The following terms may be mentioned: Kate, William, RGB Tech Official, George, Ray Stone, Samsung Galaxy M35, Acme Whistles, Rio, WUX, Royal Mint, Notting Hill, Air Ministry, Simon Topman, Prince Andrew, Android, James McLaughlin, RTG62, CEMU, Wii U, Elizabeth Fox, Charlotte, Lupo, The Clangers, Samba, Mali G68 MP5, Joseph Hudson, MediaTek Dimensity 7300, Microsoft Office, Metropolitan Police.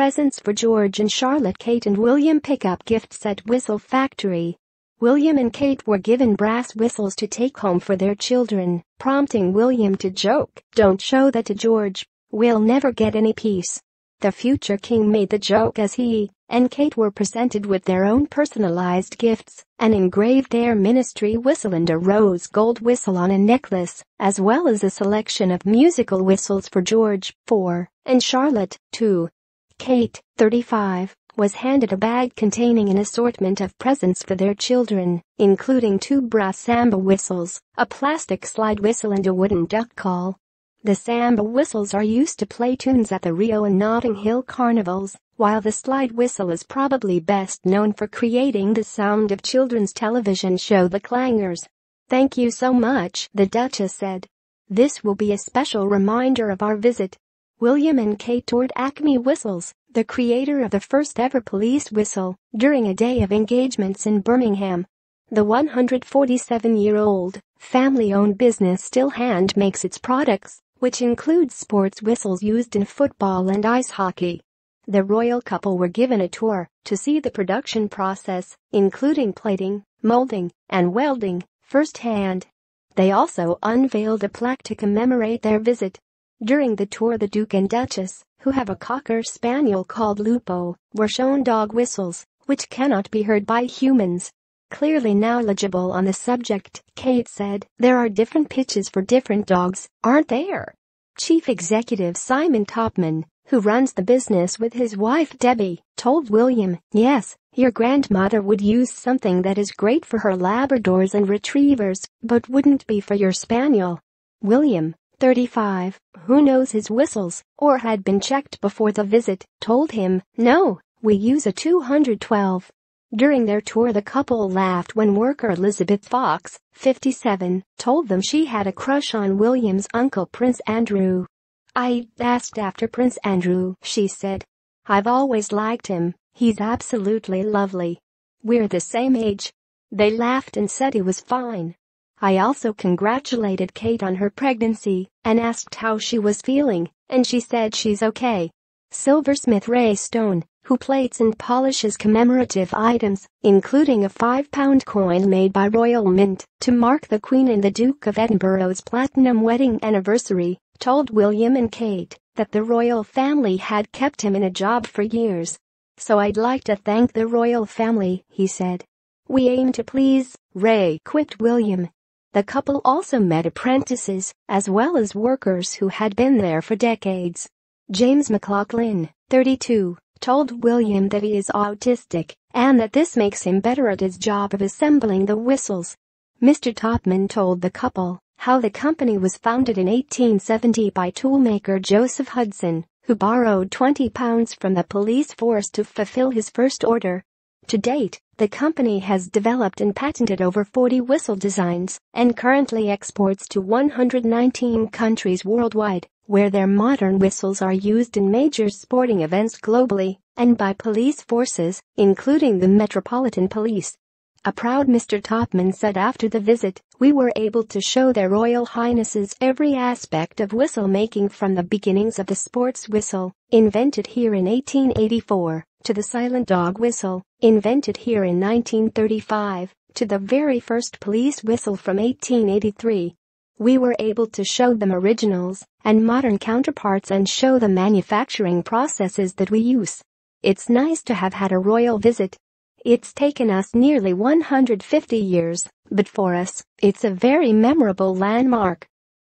presents for George and Charlotte. Kate and William pick up gifts at Whistle Factory. William and Kate were given brass whistles to take home for their children, prompting William to joke, "Don't show that to George, we'll never get any peace." The future king made the joke as he and Kate were presented with their own personalized gifts, an engraved Air Ministry whistle and a rose gold whistle on a necklace, as well as a selection of musical whistles for George, 4, and Charlotte, 2. Kate, 35, was handed a bag containing an assortment of presents for their children, including 2 brass samba whistles, a plastic slide whistle and a wooden duck call. The samba whistles are used to play tunes at the Rio and Notting Hill carnivals, while the slide whistle is probably best known for creating the sound of children's television show The Clangers. "Thank you so much," the Duchess said. "This will be a special reminder of our visit." William and Kate toured Acme Whistles, the creator of the first-ever police whistle, during a day of engagements in Birmingham. The 147-year-old, family-owned business still hand-makes its products, which includes sports whistles used in football and ice hockey. The royal couple were given a tour to see the production process, including plating, molding, and welding, firsthand. They also unveiled a plaque to commemorate their visit. During the tour, the Duke and Duchess, who have a cocker spaniel called Lupo, were shown dog whistles, which cannot be heard by humans. Clearly knowledgeable on the subject, Kate said, "There are different pitches for different dogs, aren't there?" Chief Executive Simon Topman, who runs the business with his wife Debbie, told William, "Yes, your grandmother would use something that is great for her Labradors and Retrievers, but wouldn't be for your Spaniel." William, 35, who knows his whistles, or had been checked before the visit, told him, "No, we use a 212. During their tour, the couple laughed when worker Elizabeth Fox, 57, told them she had a crush on William's uncle Prince Andrew. "I asked after Prince Andrew," she said. "I've always liked him, he's absolutely lovely. We're the same age." They laughed and said he was fine. "I also congratulated Kate on her pregnancy and asked how she was feeling, and she said she's okay." Silversmith Ray Stone, who plates and polishes commemorative items, including a 5-pound coin made by Royal Mint to mark the Queen and the Duke of Edinburgh's platinum wedding anniversary, told William and Kate that the royal family had kept him in a job for years. "So I'd like to thank the royal family," he said. "We aim to please," Ray quipped William. The couple also met apprentices, as well as workers who had been there for decades. James McLaughlin, 32, told William that he is autistic and that this makes him better at his job of assembling the whistles. Mr. Topman told the couple how the company was founded in 1870 by toolmaker Joseph Hudson, who borrowed £20 from the police force to fulfill his first order. To date, the company has developed and patented over 40 whistle designs and currently exports to 119 countries worldwide, where their modern whistles are used in major sporting events globally and by police forces, including the Metropolitan Police. A proud Mr. Topman said after the visit, "We were able to show their Royal Highnesses every aspect of whistle-making, from the beginnings of the sports whistle, invented here in 1884, to the silent dog whistle, invented here in 1935, to the very first police whistle from 1883. We were able to show them originals and modern counterparts and show the manufacturing processes that we use. It's nice to have had a royal visit. It's taken us nearly 150 years, but for us, it's a very memorable landmark."